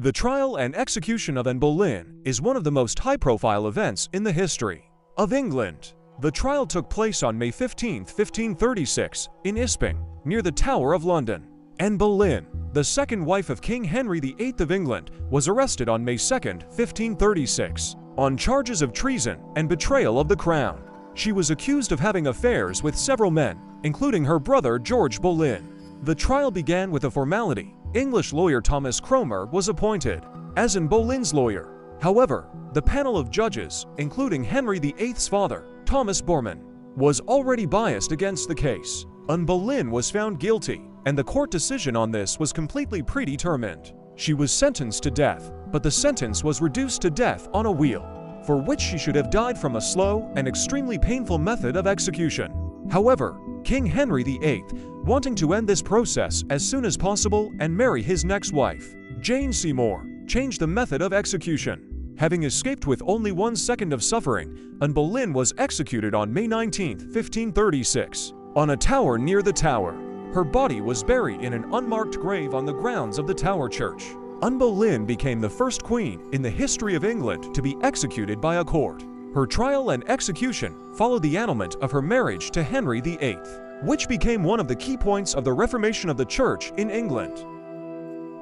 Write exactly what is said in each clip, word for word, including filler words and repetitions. The trial and execution of Anne Boleyn is one of the most high-profile events in the history of England. The trial took place on May fifteenth, fifteen thirty-six, in Epping, near the Tower of London. Anne Boleyn, the second wife of King Henry the eighth of England, was arrested on May second, fifteen thirty-six, on charges of treason and betrayal of the crown. She was accused of having affairs with several men, including her brother George Boleyn. The trial began with a formality. English lawyer Thomas Cromer was appointed as Anne Boleyn's lawyer. However, the panel of judges, including Henry the eighth's father, Thomas Borman, was already biased against the case. Anne Boleyn was found guilty, and the court decision on this was completely predetermined. She was sentenced to death, but the sentence was reduced to death on a wheel, for which she should have died from a slow and extremely painful method of execution. However, King Henry the eighth, wanting to end this process as soon as possible and marry his next wife, Jane Seymour, changed the method of execution. Having escaped with only one second of suffering, Anne Boleyn was executed on May nineteenth, fifteen thirty-six, on a tower near the Tower. Her body was buried in an unmarked grave on the grounds of the Tower Church. Anne Boleyn became the first queen in the history of England to be executed by a court. Her trial and execution followed the annulment of her marriage to Henry the eighth, which became one of the key points of the Reformation of the Church in England.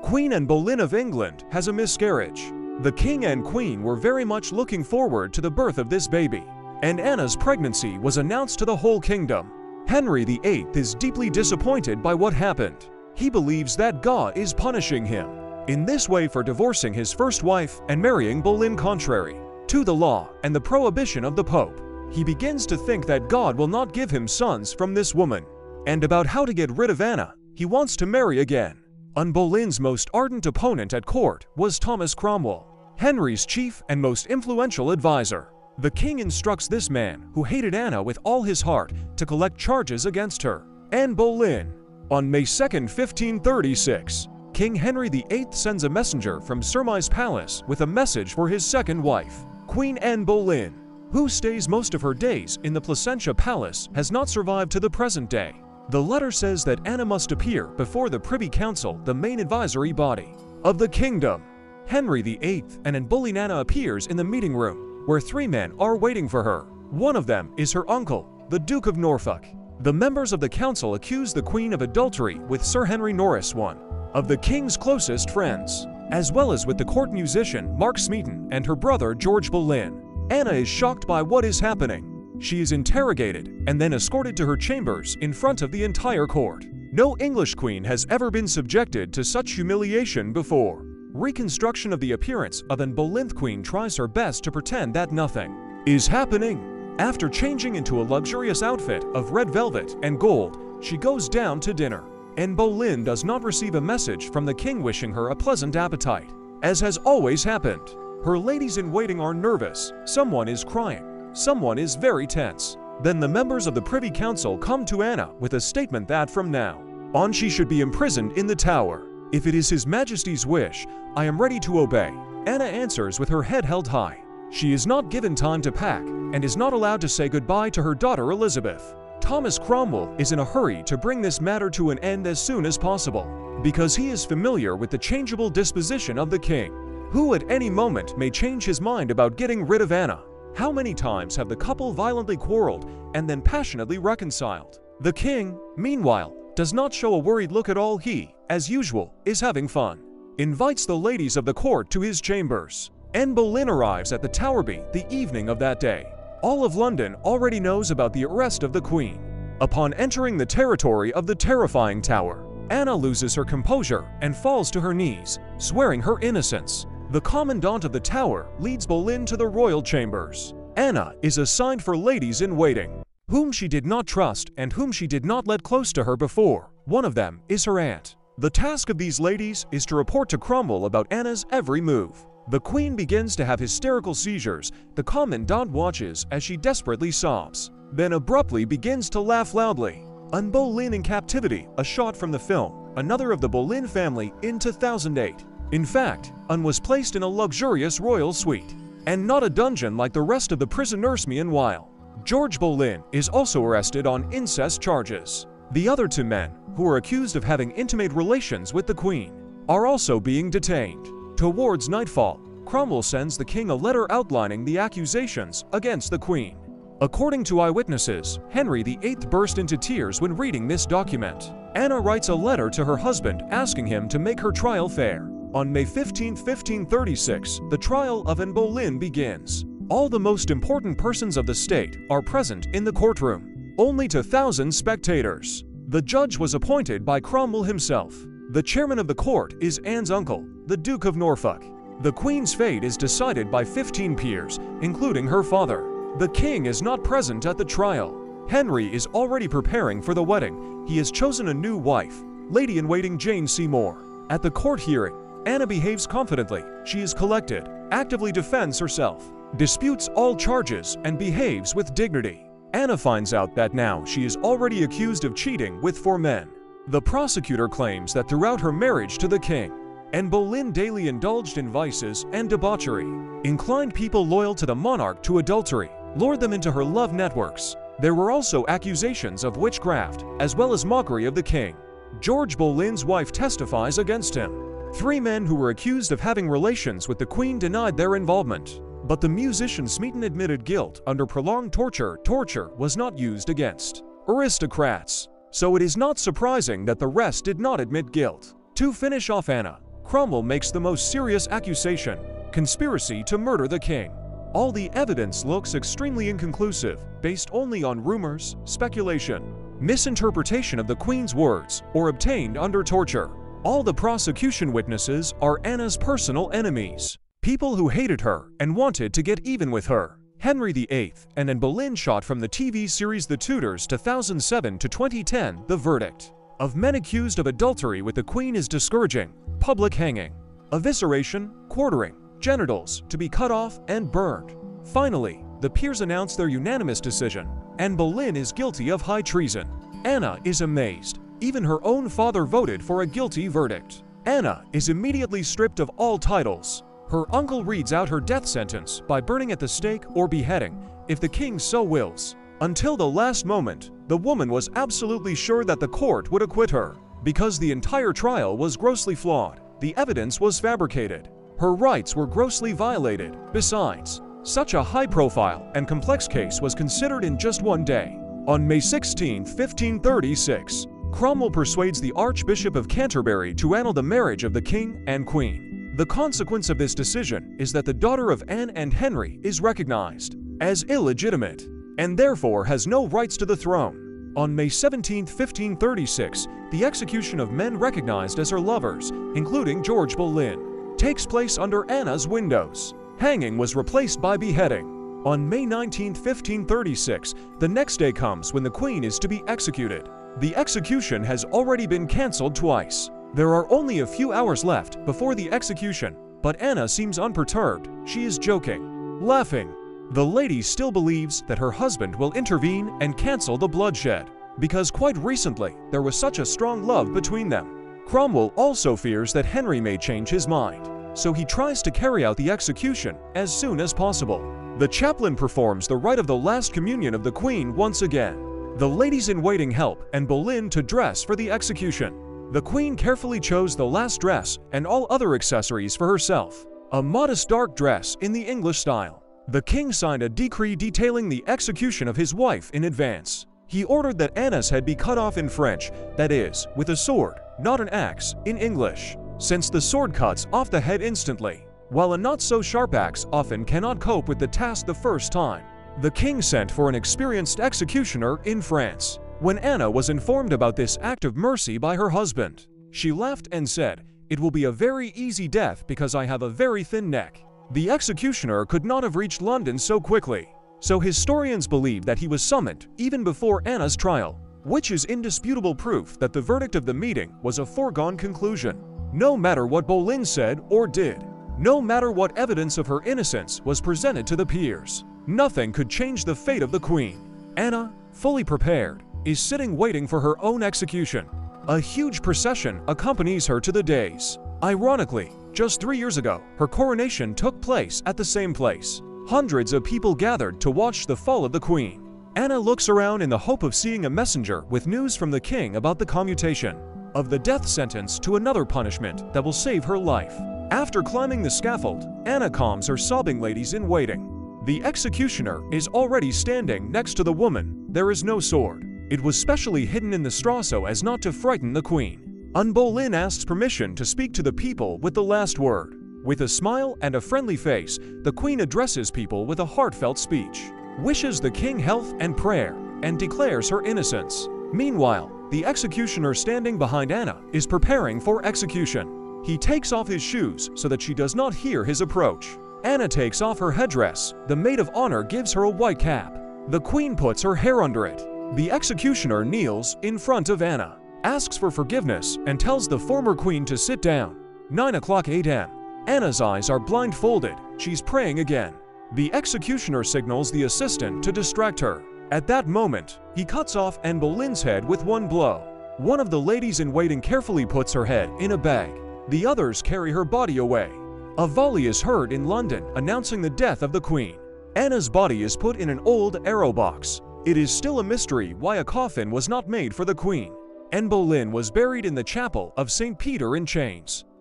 Queen Anne Boleyn of England has a miscarriage. The king and queen were very much looking forward to the birth of this baby, and Anna's pregnancy was announced to the whole kingdom. Henry the eighth is deeply disappointed by what happened. He believes that God is punishing him in this way for divorcing his first wife and marrying Boleyn contrary to the law and the prohibition of the Pope. He begins to think that God will not give him sons from this woman. And about how to get rid of Anna, he wants to marry again. Anne Boleyn's most ardent opponent at court was Thomas Cromwell, Henry's chief and most influential advisor. The king instructs this man, who hated Anna with all his heart, to collect charges against her, Anne Boleyn. On May second, fifteen thirty-six, King Henry the eighth sends a messenger from Sermaize Palace with a message for his second wife, Queen Anne Boleyn, who stays most of her days in the Placentia Palace, has not survived to the present day. The letter says that Anna must appear before the Privy Council, the main advisory body of the kingdom. Henry the eighth and Anne Boleyn Anna appears in the meeting room, where three men are waiting for her. One of them is her uncle, the Duke of Norfolk. The members of the council accuse the queen of adultery with Sir Henry Norris, one of the king's closest friends, as well as with the court musician Mark Smeaton and her brother George Boleyn. Anna is shocked by what is happening. She is interrogated and then escorted to her chambers in front of the entire court. No English queen has ever been subjected to such humiliation before. Reconstruction of the appearance of Anne Boleyn. Queen tries her best to pretend that nothing is happening. After changing into a luxurious outfit of red velvet and gold, she goes down to dinner. Anne Boleyn does not receive a message from the king wishing her a pleasant appetite, as has always happened. Her ladies-in-waiting are nervous, someone is crying, someone is very tense. Then the members of the Privy Council come to Anna with a statement that from now on she should be imprisoned in the Tower. If it is His Majesty's wish, I am ready to obey. Anna answers with her head held high. She is not given time to pack and is not allowed to say goodbye to her daughter Elizabeth. Thomas Cromwell is in a hurry to bring this matter to an end as soon as possible, because he is familiar with the changeable disposition of the king, who at any moment may change his mind about getting rid of Anna. How many times have the couple violently quarreled and then passionately reconciled? The king, meanwhile, does not show a worried look at all. He, as usual, is having fun. Invites the ladies of the court to his chambers. Anne Boleyn arrives at the Towerby the evening of that day. All of London already knows about the arrest of the Queen. Upon entering the territory of the terrifying Tower, Anna loses her composure and falls to her knees, swearing her innocence. The Commandant of the Tower leads Boleyn to the royal chambers. Anna is assigned for ladies-in-waiting, whom she did not trust and whom she did not let close to her before. One of them is her aunt. The task of these ladies is to report to Cromwell about Anna's every move. The queen begins to have hysterical seizures. The commandant watches as she desperately sobs, then abruptly begins to laugh loudly. Anne Boleyn in captivity, a shot from the film, Another of the Boleyn Family, in two thousand eight. In fact, Anne was placed in a luxurious royal suite, and not a dungeon like the rest of the prisoners. Meanwhile, George Boleyn is also arrested on incest charges. The other two men, who are accused of having intimate relations with the queen, are also being detained. Towards nightfall, Cromwell sends the king a letter outlining the accusations against the queen. According to eyewitnesses, Henry the Eighth burst into tears when reading this document. Anna writes a letter to her husband asking him to make her trial fair. On May fifteenth, fifteen thirty-six, the trial of Anne Boleyn begins. All the most important persons of the state are present in the courtroom, only to thousands spectators. The judge was appointed by Cromwell himself. The chairman of the court is Anne's uncle, the Duke of Norfolk. The queen's fate is decided by fifteen peers, including her father. The king is not present at the trial. Henry is already preparing for the wedding. He has chosen a new wife, lady-in-waiting Jane Seymour. At the court hearing, Anna behaves confidently. She is collected, actively defends herself, disputes all charges, and behaves with dignity. Anna finds out that now she is already accused of cheating with four men. The prosecutor claims that throughout her marriage to the king, Anne Boleyn daily indulged in vices and debauchery, inclined people loyal to the monarch to adultery, lured them into her love networks. There were also accusations of witchcraft, as well as mockery of the king. George Boleyn's wife testifies against him. Three men who were accused of having relations with the queen denied their involvement, but the musician Smeaton admitted guilt under prolonged torture. Torture was not used against aristocrats, so it is not surprising that the rest did not admit guilt. To finish off Anna, Cromwell makes the most serious accusation, conspiracy to murder the king. All the evidence looks extremely inconclusive, based only on rumors, speculation, misinterpretation of the queen's words, or obtained under torture. All the prosecution witnesses are Anna's personal enemies, people who hated her and wanted to get even with her. Henry the Eighth and Anne Boleyn shot from the T V series The Tudors two thousand seven to twenty ten. The verdict of men accused of adultery with the queen is discouraging: public hanging, evisceration, quartering, genitals to be cut off and burned. Finally, the peers announce their unanimous decision. Anne Boleyn is guilty of high treason. Anna is amazed. Even her own father voted for a guilty verdict. Anna is immediately stripped of all titles. Her uncle reads out her death sentence by burning at the stake or beheading, if the king so wills. Until the last moment, the woman was absolutely sure that the court would acquit her, because the entire trial was grossly flawed. The evidence was fabricated. Her rights were grossly violated. Besides, such a high-profile and complex case was considered in just one day. On May sixteenth, fifteen thirty-six, Cromwell persuades the Archbishop of Canterbury to annul the marriage of the king and queen. The consequence of this decision is that the daughter of Anne and Henry is recognized as illegitimate, and therefore has no rights to the throne. On May seventeenth, fifteen thirty-six, the execution of men recognized as her lovers, including George Boleyn, takes place under Anna's windows. Hanging was replaced by beheading. On May nineteenth, fifteen thirty-six, the next day comes when the queen is to be executed. The execution has already been canceled twice. There are only a few hours left before the execution, but Anna seems unperturbed. She is joking, laughing. The lady still believes that her husband will intervene and cancel the bloodshed, because quite recently there was such a strong love between them. Cromwell also fears that Henry may change his mind, so he tries to carry out the execution as soon as possible. The chaplain performs the rite of the last communion of the queen once again. The ladies-in-waiting help Anne Boleyn to dress for the execution. The queen carefully chose the last dress and all other accessories for herself, a modest dark dress in the English style. The king signed a decree detailing the execution of his wife in advance. He ordered that Anna's head be cut off in French, that is, with a sword, not an axe, in English, since the sword cuts off the head instantly, while a not-so-sharp axe often cannot cope with the task the first time. The king sent for an experienced executioner in France. When Anna was informed about this act of mercy by her husband, she laughed and said, "It will be a very easy death because I have a very thin neck." The executioner could not have reached London so quickly, so historians believe that he was summoned even before Anna's trial, which is indisputable proof that the verdict of the meeting was a foregone conclusion. No matter what Boleyn said or did, no matter what evidence of her innocence was presented to the peers, nothing could change the fate of the queen. Anna, fully prepared, is sitting waiting for her own execution. A huge procession accompanies her to the dais. Ironically, just three years ago, her coronation took place at the same place. Hundreds of people gathered to watch the fall of the queen. Anna looks around in the hope of seeing a messenger with news from the king about the commutation of the death sentence to another punishment that will save her life. After climbing the scaffold, Anna calms her sobbing ladies-in-waiting. The executioner is already standing next to the woman. There is no sword. It was specially hidden in the straw so as not to frighten the queen. Anne Boleyn asks permission to speak to the people with the last word. With a smile and a friendly face, the queen addresses people with a heartfelt speech, wishes the king health and prayer, and declares her innocence. Meanwhile, the executioner standing behind Anna is preparing for execution. He takes off his shoes so that she does not hear his approach. Anna takes off her headdress. The maid of honor gives her a white cap. The queen puts her hair under it. The executioner kneels in front of Anna, asks for forgiveness, and tells the former queen to sit down. nine o'clock eight a m Anna's eyes are blindfolded. She's praying again. The executioner signals the assistant to distract her. At that moment, he cuts off Anne Boleyn's head with one blow. One of the ladies-in-waiting carefully puts her head in a bag. The others carry her body away. A volley is heard in London announcing the death of the queen. Anna's body is put in an old arrow box. It is still a mystery why a coffin was not made for the queen. Anne Boleyn was buried in the chapel of Saint Peter in Chains.